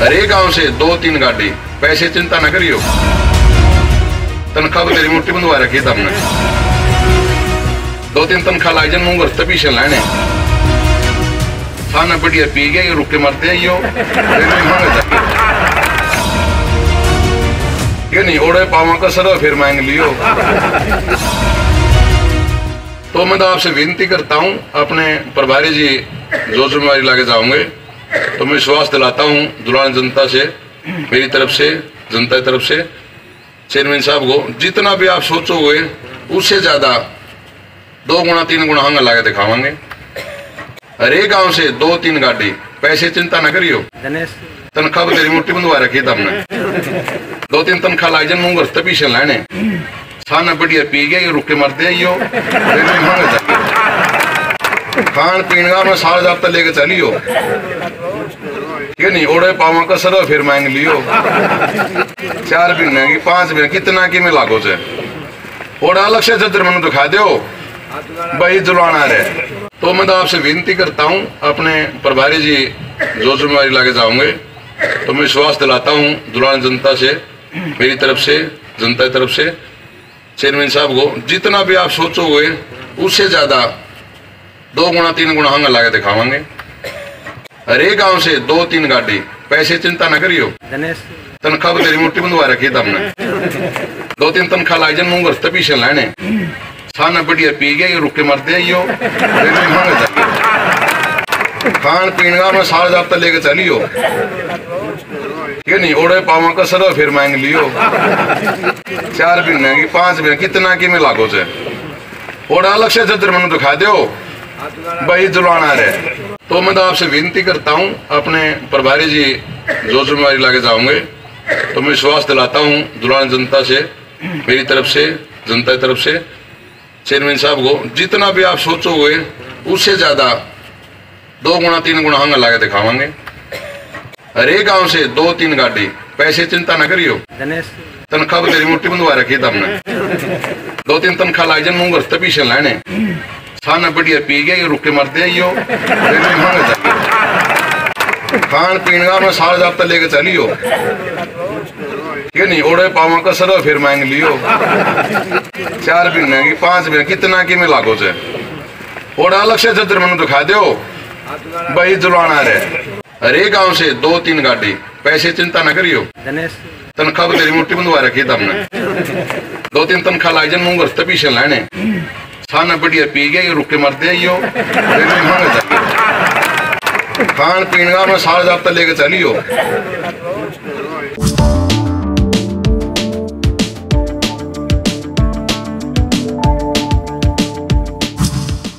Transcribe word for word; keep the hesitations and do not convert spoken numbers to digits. हरे गांव से दो तीन गाड़ी, पैसे चिंता न करियो, तनख्वाह तेरी मोटी बंधवा रखी तब दो तीन तनख्वाह लाए जन मूंगर तभी से लाने खाना बढ़िया पी गए रुके मरते हैं यो ये नहीं ओढ़े पावा का सरा फिर मांग लियो। तो मैं तो आपसे विनती करता हूँ, अपने प्रभारी जी जो जिम्मेवारी लाके जाओगे तो मैं विश्वास दिलाता हूँ दुलान जनता से, मेरी तरफ से, जनता की तरफ से चेयरमैन साहब को जितना भी आप सोचोगे उससे ज़्यादा दो गुना तीन गुना हंगा लाके दिखावांगे। हरे गांव से दो तीन गाड़ी, पैसे चिंता ना करियो, तनख्वाह तेरी मोटी बंधवा रखी तमने दो तीन तनख्वाह लाए जन मूंगर तभी से लाने खाना बढ़िया पी गए रुके मरते हैं यो खान पीन का मैं साल जाता लेके चलियो ये नहीं ओढ़े पावा का सरा फिर मांग लियो चार बिन महंगी पांच बिन कितना की में लागो से ओढ़ा अलग से जत्र मन दिखा दो भाई जुलाना रहे। तो मैं तो आपसे विनती करता हूँ, अपने प्रभारी जी जो जिम्मेवारी लाके जाओगे तो मैं विश्वास दिलाता हूँ दुलान जनता से, मेरी तरफ से, जनता की तरफ से चेयरमैन साहब को जितना भी आप सोचोगे उससे ज़्यादा दो गुना तीन गुना हंगा लाके दिखावांगे। हरे गांव से दो तीन गाड़ी, पैसे चिंता ना करियो, तनख्वाह तेरी मोटी बंधवा रखी तमने दो तीन तनख्वाह लाए जन मूंगर तभी से लाने खाना बढ़िया पी गए रुके मरते हैं यो खान पीन का मैं साल जाता लेके चलियो ये नहीं ओढ़े पावा का सरा फिर मांग लियो चार बिन महंगी पांच बिन कितना की में लागो से ओढ़ा अलग से जत्र मन दिखा दो भाई जुलाना रहे। तो मैं तो आपसे विनती करता हूँ, अपने प्रभारी जी जो जिम्मेवारी लाके जाओगे तो मैं विश्वास दिलाता हूँ दुलान जनता से, मेरी तरफ से, जनता की तरफ से चेयरमैन साहब को जितना भी आप सोचोगे उससे ज़्यादा दो गुना तीन गुना हंगा लाके दिखावांगे। हरे गांव से दो तीन गाड़ी, पैसे चिंता ना करियो, तनख्वाह तेरी मोटी बंधवा रखी तमने दो तीन तनख्वाह लाए जन मूंगर तभी से लाने खाना बढ़िया पी गए रुके मरते हैं यो खान पीन का मैं साल जाता लेके चलियो ये नहीं ओढ़े पावा का सरा फिर मांग लियो चार बिन महंगी पांच बिन कितना की में लागो से ओढ़ा अलग से जत्र मन दिखा दो भाई जुलाना रहे। हरे गांव से दो तीन गाड़ी, पैसे चिंता ना करियो, तनख्वाह तेरी मोटी बंधवा रखी तमने दो तीन तनख्वाह लाए जन मूंगर तभी से लाने खाना बढ़िया पी गए रुके मरते हैं यो खान पीन का मैं साल जाता लेके चलियो।